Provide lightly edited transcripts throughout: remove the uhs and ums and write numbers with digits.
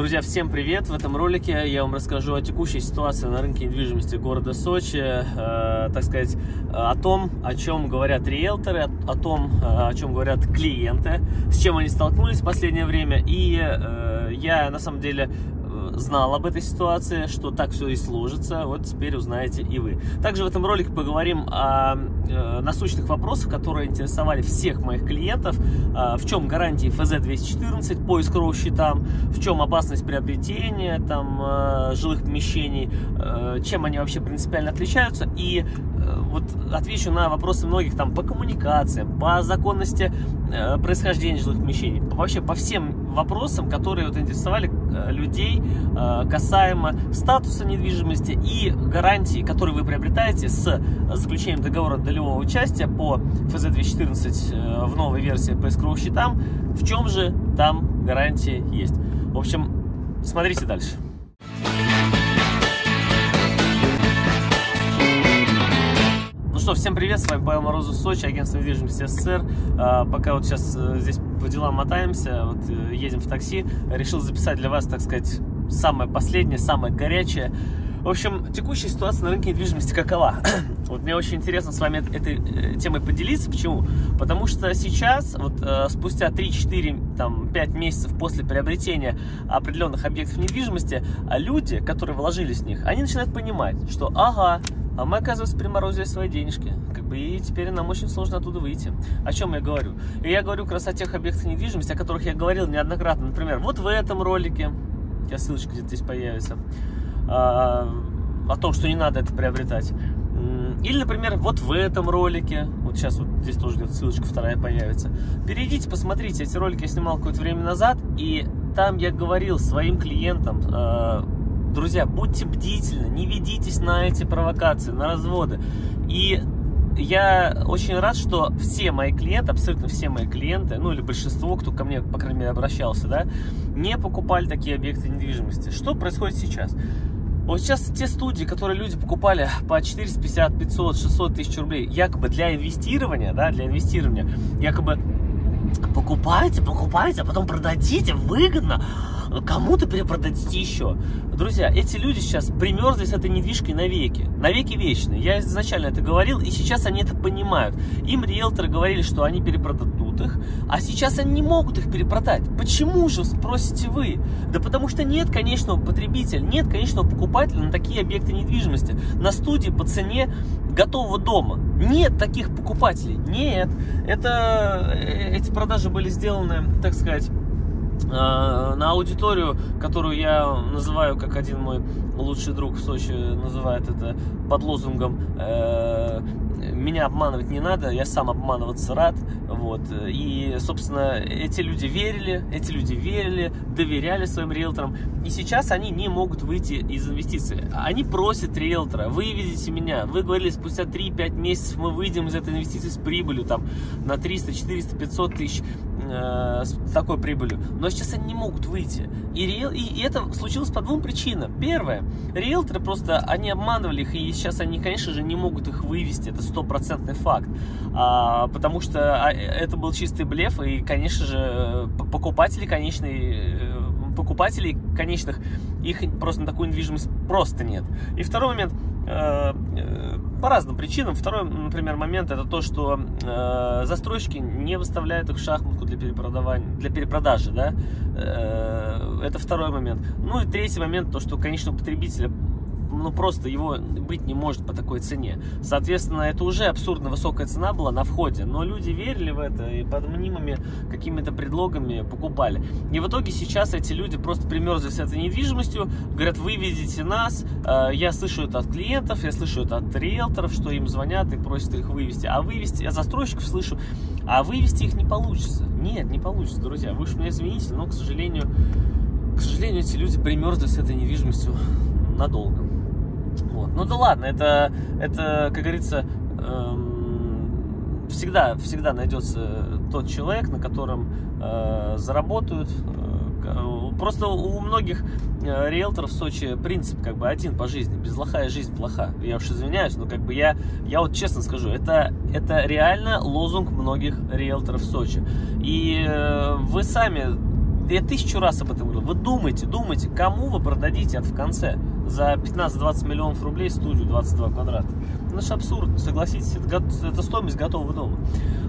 Друзья, всем привет! В этом ролике я вам расскажу о текущей ситуации на рынке недвижимости города Сочи, так сказать, о том, о чем говорят риэлторы, о том, о чем говорят клиенты, с чем они столкнулись в последнее время. И я на самом деле знал об этой ситуации, что так все и сложится, вот теперь узнаете и вы. Также в этом ролике поговорим о насущных вопросах, которые интересовали всех моих клиентов. В чем гарантии ФЗ-214 по искровым счетам, в чем опасность приобретения там, жилых помещений, чем они вообще принципиально отличаются. И вот отвечу на вопросы многих там по коммуникациям, по законности происхождения жилых помещений, вообще по всем вопросам, которые вот интересовали людей касаемо статуса недвижимости и гарантий, которые вы приобретаете с заключением договора долевого участия по ФЗ-214 в новой версии по искровым счетам, в чем же там гарантии есть. В общем, смотрите дальше. Ну что, всем привет, с вами Павел Морозов, Сочи, агентство недвижимости СССР. Пока вот сейчас здесь по делам мотаемся, вот едем в такси, решил записать для вас, так сказать, самое последнее, самое горячее. В общем, текущая ситуация на рынке недвижимости какова? Вот мне очень интересно с вами этой темой поделиться. Почему? Потому что сейчас, вот спустя 3-4-5 месяцев после приобретения определенных объектов недвижимости, люди, которые вложились в них, они начинают понимать, что ага, а мы, оказывается, приморозили свои денежки, как бы, и теперь нам очень сложно оттуда выйти. О чем я говорю? И я говорю как раз о тех объектах недвижимости, о которых я говорил неоднократно. Например, вот в этом ролике, я ссылочка где-то здесь появится, о том, что не надо это приобретать. Или, например, вот в этом ролике, вот сейчас вот здесь тоже где-то ссылочка вторая появится. Перейдите, посмотрите, эти ролики я снимал какое-то время назад, и там я говорил своим клиентам, друзья, будьте бдительны, не ведитесь на эти провокации, на разводы. И я очень рад, что все мои клиенты, абсолютно все мои клиенты, ну или большинство, кто ко мне, по крайней мере, обращался, да, не покупали такие объекты недвижимости. Что происходит сейчас? Вот сейчас те студии, которые люди покупали по 450, 500, 600 тысяч рублей, якобы для инвестирования, да, для инвестирования, якобы покупайте, покупайте, а потом продадите, выгодно, кому-то перепродадите еще. Друзья, эти люди сейчас примерзли с этой недвижкой навеки, навеки вечные. Я изначально это говорил, и сейчас они это понимают. Им риэлторы говорили, что они перепродадут их, а сейчас они не могут их перепродать. Почему же, спросите вы? Да потому что нет конечного потребителя, нет конечного покупателя на такие объекты недвижимости, на студии по цене готового дома. Нет таких покупателей, нет. Эти продажи были сделаны, так сказать, на аудиторию, которую я называю, как один мой лучший друг в Сочи называет это под лозунгом «Меня обманывать не надо, я сам обманываться рад». Вот. И, собственно, эти люди верили, доверяли своим риэлторам. И сейчас они не могут выйти из инвестиций. Они просят риэлтора: выведите меня. Вы говорили, спустя 3-5 месяцев мы выйдем из этой инвестиции с прибылью там, на 300, 400, 500 тысяч. С такой прибылью. Но сейчас они не могут выйти. И это случилось по двум причинам. Первое. Риэлторы просто, они обманывали их, и сейчас они, конечно же, не могут их вывести. Это стопроцентный факт. Потому что это был чистый блеф, и, конечно же, покупателей конечных, их просто на такую недвижимость просто нет. И второй момент. По разным причинам. Второй, например, момент — это то, что застройщики не выставляют их в шахматку для перепродажи. Да? Это второй момент. Ну и третий момент — то, что конечного потребителя, ну, просто его быть не может по такой цене. Соответственно, это уже абсурдно высокая цена была на входе, но люди верили в это и под мнимыми какими-то предлогами покупали. И в итоге сейчас эти люди просто примерзли с этой недвижимостью, говорят: выведите нас. Я слышу это от клиентов, я слышу это от риэлторов, что им звонят и просят их вывести. А вывести, я застройщиков слышу, а вывести их не получится. Нет, не получится, друзья, вы уж меня извините, но, к сожалению, эти люди примерзли с этой недвижимостью надолго. Вот. Ну да ладно, это как говорится, всегда найдется тот человек, на котором заработают. Просто у многих риэлторов в Сочи принцип как бы один по жизни: без лоха и жизнь плоха. Я уж извиняюсь, но как бы я вот честно скажу, это реально лозунг многих риэлторов в Сочи. И вы сами Да я 1000 раз об этом говорю. Вы думайте, кому вы продадите в конце за 15-20 миллионов рублей студию 22 квадрата. Это же абсурдно, согласитесь, это стоимость готового дома.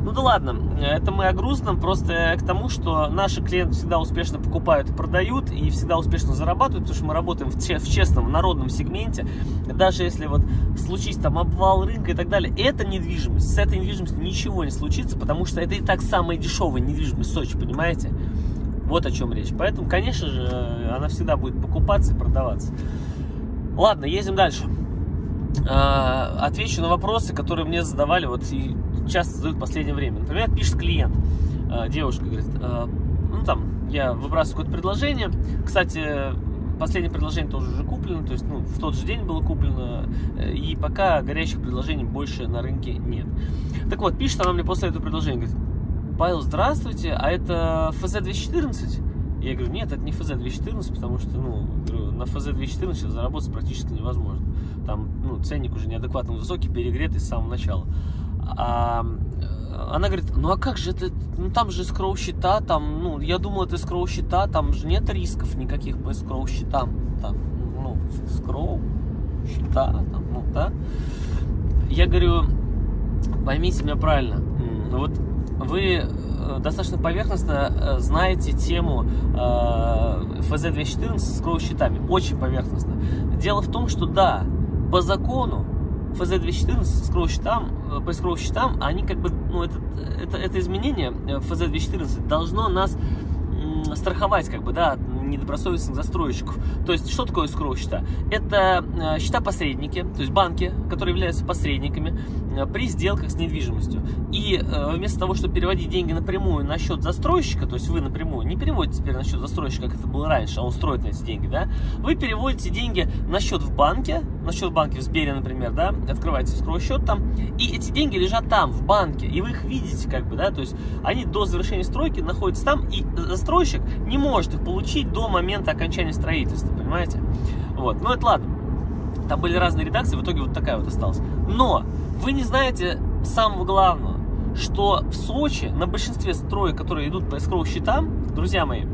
Ну да ладно, это мы о грустном, просто к тому, что наши клиенты всегда успешно покупают и продают, и всегда успешно зарабатывают, потому что мы работаем в честном, в народном сегменте. Даже если вот случись там обвал рынка и так далее, это недвижимость, с этой недвижимостью ничего не случится, потому что это и так самая дешевая недвижимость в Сочи, понимаете? Вот о чем речь. Поэтому, конечно же, она всегда будет покупаться и продаваться. Ладно, едем дальше. Отвечу на вопросы, которые мне задавали, вот и часто задают в последнее время. Например, пишет клиент, девушка говорит, ну там, я выбрасываю какое-то предложение. Кстати, последнее предложение тоже уже куплено, то есть ну, в тот же день было куплено, и пока горячих предложений больше на рынке нет. Так вот, пишет она мне после этого предложения, говорит, Павел, здравствуйте, а это ФЗ-214? Я говорю, нет, это не ФЗ-214, потому что, ну, на ФЗ-214 сейчас заработать практически невозможно. Там, ну, ценник уже неадекватно высокий, перегретый с самого начала. Она говорит, ну а как же это, ну там же эскроу-счета, там, ну, я думал, это эскроу-счета, там же нет рисков никаких по эскроу-счетам, там, ну, эскроу-счета, там, ну, да. Я говорю, поймите меня правильно, вот вы достаточно поверхностно знаете тему ФЗ-214 с эскроу-счетами. Очень поверхностно. Дело в том, что да, по закону ФЗ-214 по эскроу-счетам, они как бы, ну, это изменение ФЗ-214 должно нас страховать, как бы, да, от недобросовестных застройщиков. То есть, что такое эскроу-счета? Это счета-посредники, то есть банки, которые являются посредниками при сделках с недвижимостью. И вместо того, чтобы переводить деньги напрямую на счет застройщика, то есть вы напрямую не переводите теперь на счет застройщика, как это было раньше, а он строит на эти деньги, да, вы переводите деньги на счет в банке, на счет банки в Сбере, например, да, открываете эскроу-счет там, и эти деньги лежат там, в банке, и вы их видите, как бы, да, то есть они до завершения стройки находятся там, и застройщик не может их получить до момента окончания строительства, понимаете? Вот, ну это ладно. Там были разные редакции, в итоге вот такая вот осталась. Но вы не знаете самого главного, что в Сочи на большинстве строек, которые идут по эскроу-счетам, друзья мои,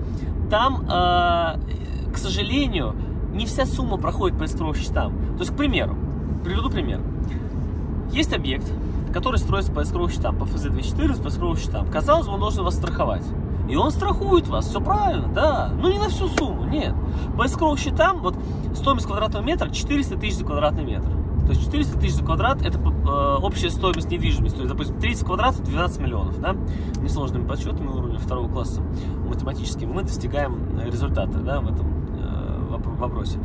там, к сожалению, не вся сумма проходит по эскроу-счетам. То есть, к примеру, приведу пример. Есть объект, который строится по эскроу-счетам, по ФЗ-214, по эскроу-счетам. Казалось бы, он должен вас страховать. И он страхует вас, все правильно, да. Ну, не на всю сумму, нет. По эскроу-счетам, вот, стоимость квадратного метра 400 тысяч за квадратный метр. То есть 400 тысяч за квадрат – это общая стоимость недвижимости. То есть, допустим, 30 квадратов – 12 миллионов, да. Несложными подсчетами уровня второго класса математическим мы достигаем результата, да, в этом вопросе.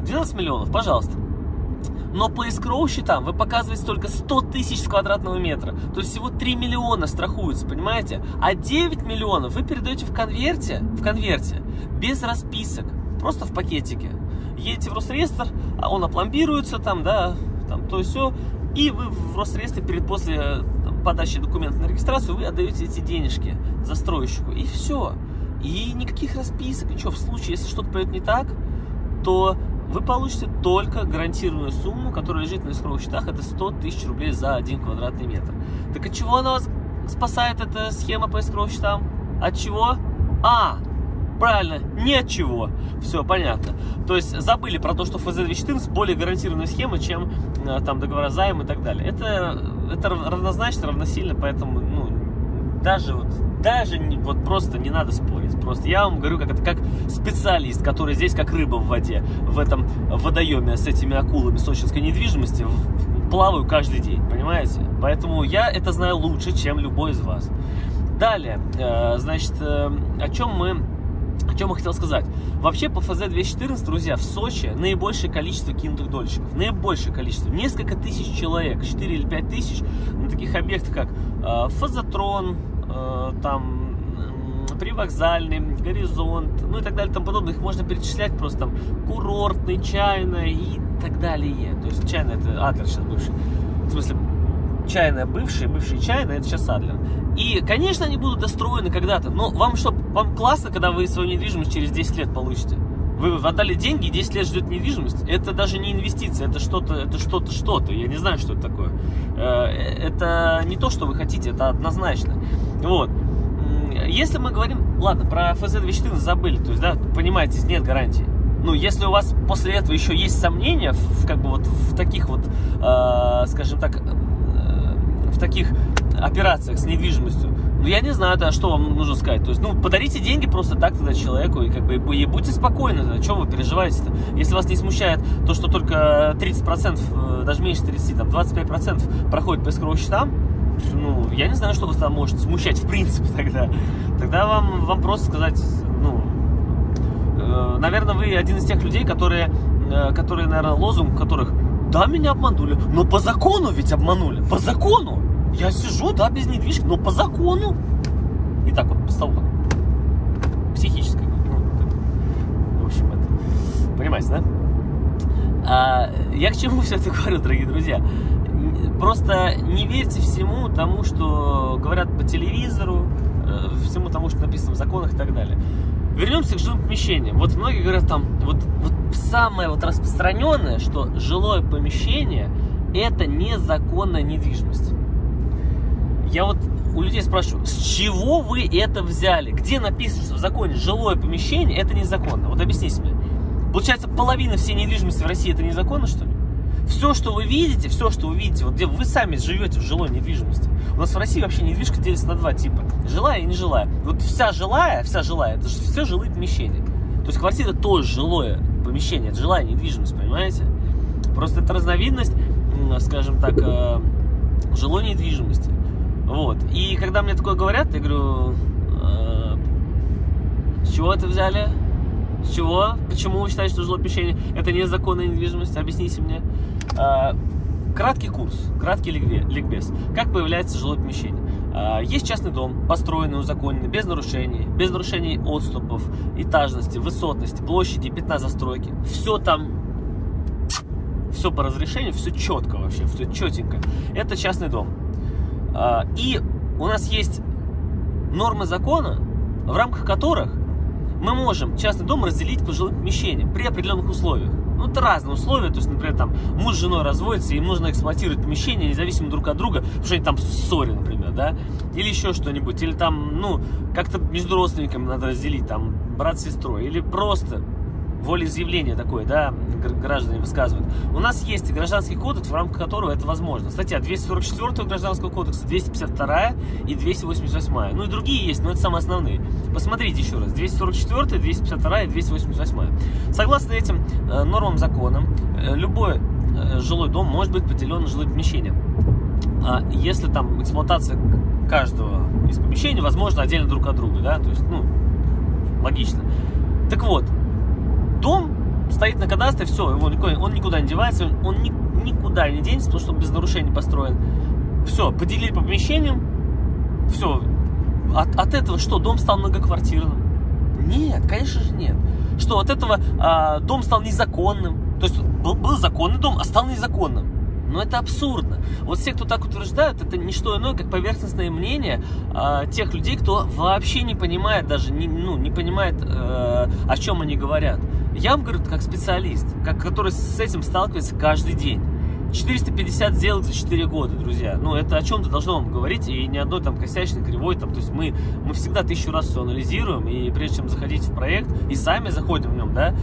12 миллионов, пожалуйста. Но по эскроу-счетам вы показываете только 100 тысяч с квадратного метра. То есть всего 3 миллиона страхуются, понимаете? А 9 миллионов вы передаете в конверте, без расписок, просто в пакетике. Едете в Росреестр, а он опломбируется там, да, там то и все. И вы в Росреестре после подачи документов на регистрацию вы отдаете эти денежки застройщику. И все. И никаких расписок, ничего. В случае, если что-то пойдет не так, то вы получите только гарантированную сумму, которая лежит на эскроу-счетах, это 100 тысяч рублей за 1 квадратный метр. Так от чего она вас спасает, эта схема по эскроу-счетам? От чего? А, правильно, ни от чего. Все, понятно. То есть забыли про то, что ФЗ-214 более гарантированная схема, чем там договора займа и так далее. Это равнозначно, равносильно, поэтому, ну, даже просто не надо спорить. Просто я вам говорю, как специалист, который здесь как рыба в воде, в этом водоеме с этими акулами сочинской недвижимости плаваю каждый день, понимаете? Поэтому я это знаю лучше, чем любой из вас. Далее, значит, о чем я хотел сказать. Вообще по ФЗ-214, друзья, в Сочи наибольшее количество кинутых дольщиков. Наибольшее количество. Несколько тысяч человек, 4 или 5 тысяч на таких объектах, как Фазотрон, там Привокзальный, Горизонт, ну и так далее, там подобное. Их можно перечислять просто там Курортный, Чайная и так далее. То есть Чайная — это Адлер сейчас бывший. В смысле, Чайная бывшая, бывшая Чайная — это сейчас Адлер. И, конечно, они будут достроены когда-то, но вам что, вам классно, когда вы свою недвижимость через 10 лет получите? Вы отдали деньги, 10 лет ждет недвижимость. Это даже не инвестиция, это что-то. Я не знаю, что это такое. Это не то, что вы хотите, это однозначно. Вот. Если мы говорим, ладно, про ФЗ-214 забыли, то есть, да, понимаете, здесь нет гарантии. Ну, если у вас после этого еще есть сомнения в, как бы вот в таких вот, скажем так, в таких операциях с недвижимостью, ну, я не знаю, да, что вам нужно сказать. То есть, ну, подарите деньги просто так тогда человеку и, как бы, и будьте спокойны, да, чего вы переживаете-то. Если вас не смущает то, что только 30%, даже меньше 30%, там 25% проходит по искровым счетам, ну, я не знаю, что вас там может смущать, в принципе, тогда. Тогда вам просто сказать, ну, наверное, вы один из тех людей, которые, наверное, лозунг которых: да, меня обманули, но по закону ведь обманули, по закону. Я сижу, да, без недвижки, но по закону. И так вот, по столу. Психическое. Ну, в общем, это... Понимаете, да? Я к чему все это говорю, дорогие друзья? Просто не верьте всему тому, что говорят по телевизору, всему тому, что написано в законах и так далее. Вернемся к жилым помещениям. Вот многие говорят там, вот самое вот распространенное, что жилое помещение – это незаконная недвижимость. Я вот у людей спрашиваю, с чего вы это взяли? Где написано, что в законе жилое помещение – это незаконно? Вот объясните мне. Получается, половина всей недвижимости в России – это незаконно, что ли? Все, что вы видите, вот где вы сами живете в жилой недвижимости. У нас в России вообще недвижка делится на два типа: жилая и нежилая. Вот вся жилая, это же все жилые помещения. То есть квартира тоже жилое помещение, это жилая недвижимость, понимаете? Просто это разновидность, скажем так, жилой недвижимости. Вот. И когда мне такое говорят, я говорю: с чего это взяли? С чего? Почему вы считаете, что жилое помещение – это незаконная недвижимость? Объясните мне. Краткий курс, краткий ликбез. Как появляется жилое помещение? Есть частный дом, построенный, узаконенный, без нарушений отступов, этажности, высотности, площади, пятна застройки. Все там, все по разрешению, все четко вообще, все четенько. Это частный дом. И у нас есть нормы закона, в рамках которых мы можем частный дом разделить по жилым помещениям при определенных условиях. Ну, это разные условия, то есть, например, там муж с женой разводятся, им нужно эксплуатировать помещение независимо друг от друга, потому что они там в ссоре, например, да, или еще что-нибудь, или там, ну, как-то между родственниками надо разделить, там, брат с сестрой, или просто волеизъявление такое, да, граждане высказывают. У нас есть гражданский кодекс, в рамках которого это возможно. Статья 244 Гражданского кодекса, 252 и 288. Ну и другие есть, но это самые основные. Посмотрите еще раз. 244, 252 и 288. Согласно этим нормам закона, любой жилой дом может быть поделен на жилые помещения. Если там эксплуатация каждого из помещений, возможно, отдельно друг от друга, да, то есть, ну, логично. Так вот, дом стоит на кадастре, все, он никуда не девается, он никуда не денется, потому что он без нарушений построен. Все, поделили по помещениям, все. От этого что, дом стал многоквартирным? Нет, конечно же нет. Что, от этого дом стал незаконным? То есть был законный дом, а стал незаконным. Но это абсурдно. Вот все, кто так утверждают, это не что иное, как поверхностное мнение тех людей, кто вообще не понимает, даже не понимает, о чем они говорят. Я вам говорю как специалист, который с этим сталкивается каждый день. 450 сделок за 4 года, друзья. Ну, это о чем-то должно вам говорить, и ни одной там косячной, кривой, там, то есть мы всегда 1000 раз все анализируем, и прежде чем заходить в проект, и сами заходим в нем, да,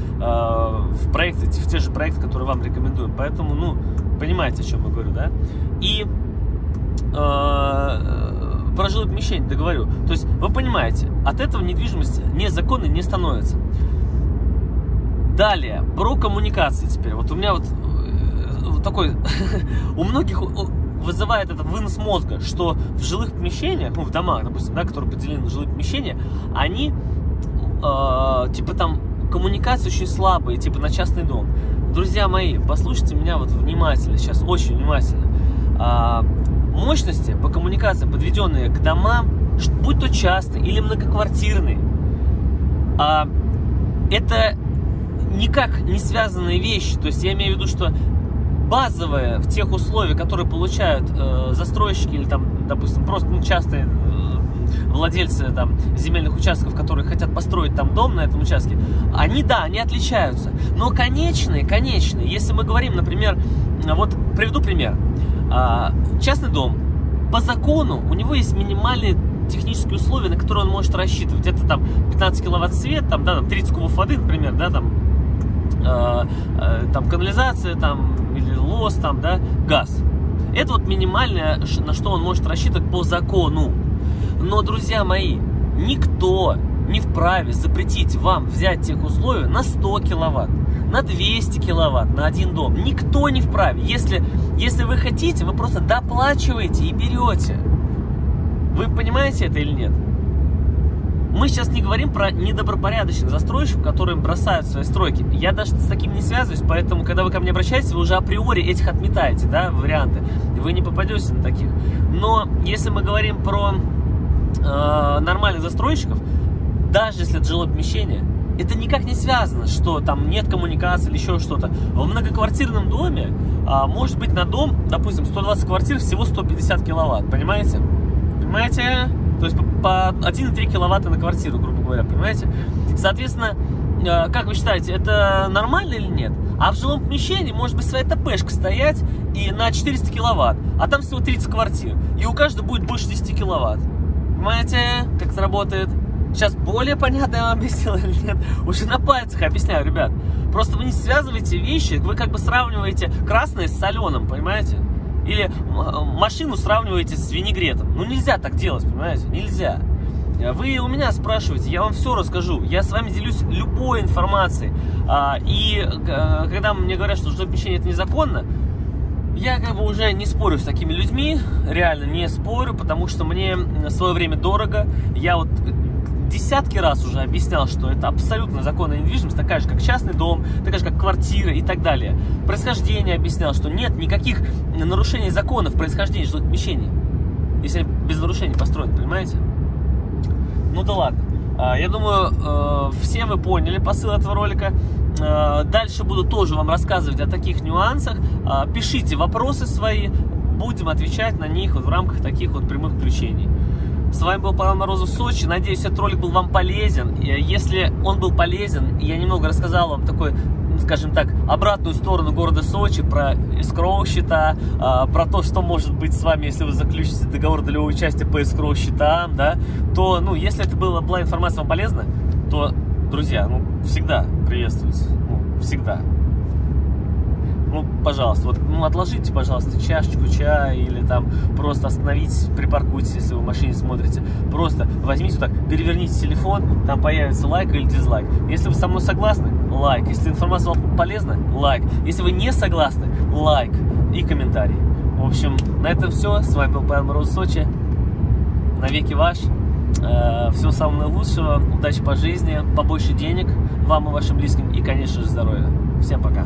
в проекты, в те же проекты, которые вам рекомендуем. Поэтому, ну, понимаете, о чем я говорю, да? И про жилое помещение договорю. То есть, вы понимаете, от этого недвижимость незаконной не становится. Далее, про коммуникации теперь. Вот у меня вот такой, у многих вызывает этот вынос мозга, что в жилых помещениях, ну, в домах, допустим, да, которые поделены на жилые помещения, они, типа, там, коммуникации очень слабые, типа, на частный дом. Друзья мои, послушайте меня вот внимательно, сейчас очень внимательно. Мощности по коммуникациям, подведенные к домам, будь то частные или многоквартирные, это никак не связанные вещи. То есть я имею в виду, что базовые в тех условиях, которые получают застройщики или там, допустим, просто, ну, частые владельцы там земельных участков, которые хотят построить там дом на этом участке, они, да, они отличаются. Но конечные, если мы говорим, например, вот приведу пример. Частный дом, по закону у него есть минимальные технические условия, на которые он может рассчитывать. Где-то там 15 киловатт свет, там, да, там 30 кубов воды, например, да, там, там канализация, там, или лос, там, да, газ. Это вот минимальное, на что он может рассчитывать по закону. Но, друзья мои, никто не вправе запретить вам взять тех условий на 100 киловатт, на 200 киловатт, на один дом. Никто не вправе. Если вы хотите, вы просто доплачиваете и берете. Вы понимаете это или нет? Мы сейчас не говорим про недобропорядочных застройщиков, которые бросают свои стройки. Я даже с таким не связываюсь, поэтому, когда вы ко мне обращаетесь, вы уже априори этих отметаете, да, варианты. Вы не попадете на таких. Но если мы говорим про нормальных застройщиков, даже если это жилое помещение, это никак не связано, что там нет коммуникации или еще что-то. В многоквартирном доме, может быть, на дом, допустим, 120 квартир, всего 150 киловатт, понимаете? Понимаете? То есть по 1,3 киловатта на квартиру, грубо говоря, понимаете? Соответственно, как вы считаете, это нормально или нет? А в жилом помещении может быть своя ТПшка стоять и на 400 киловатт, а там всего 30 квартир, и у каждого будет больше 10 киловатт. Понимаете, как это работает? Сейчас более понятно я вам объяснил или нет? Уже на пальцах объясняю, ребят. Просто вы не связываете вещи, вы как бы сравниваете красное с соленым, понимаете? Или машину сравниваете с винегретом. Ну нельзя так делать, понимаете? Нельзя. Вы у меня спрашиваете, я вам все расскажу. Я с вами делюсь любой информацией. И когда мне говорят, что жилое помещение это незаконно, я как бы уже не спорю с такими людьми. Реально не спорю, потому что мне свое время дорого. Я вот десятки раз уже объяснял, что это абсолютно законная недвижимость, такая же, как частный дом, такая же, как квартира и так далее. Происхождение объяснял, что нет никаких нарушений законов происхождения жилых помещений, если они без нарушений построены, понимаете? Ну да ладно. Я думаю, все вы поняли посыл этого ролика. Дальше буду тоже вам рассказывать о таких нюансах. Пишите вопросы свои, будем отвечать на них вот в рамках таких вот прямых включений. С вами был Павел Морозов, Сочи. Надеюсь, этот ролик был вам полезен. Если он был полезен, я немного рассказал вам такой, скажем так, обратную сторону города Сочи, про эскроу-счета, про то, что может быть с вами, если вы заключите договор долевого участия по эскроу-счетам, да, то, ну, если это была информация вам полезна, то, друзья, ну, всегда приветствуйте, ну, всегда. Ну, пожалуйста, вот, ну, отложите, пожалуйста, чашечку чая или там просто остановитесь, припаркуйтесь, если вы в машине смотрите. Просто возьмите вот так, переверните телефон, там появится лайк или дизлайк. Если вы со мной согласны, лайк. Если информация вам полезна, лайк. Если вы не согласны, лайк и комментарий. В общем, на этом все. С вами был Павел Морозов, Сочи. Навеки ваш. Всего самого лучшего. Удачи по жизни, побольше денег вам и вашим близким и, конечно же, здоровья. Всем пока.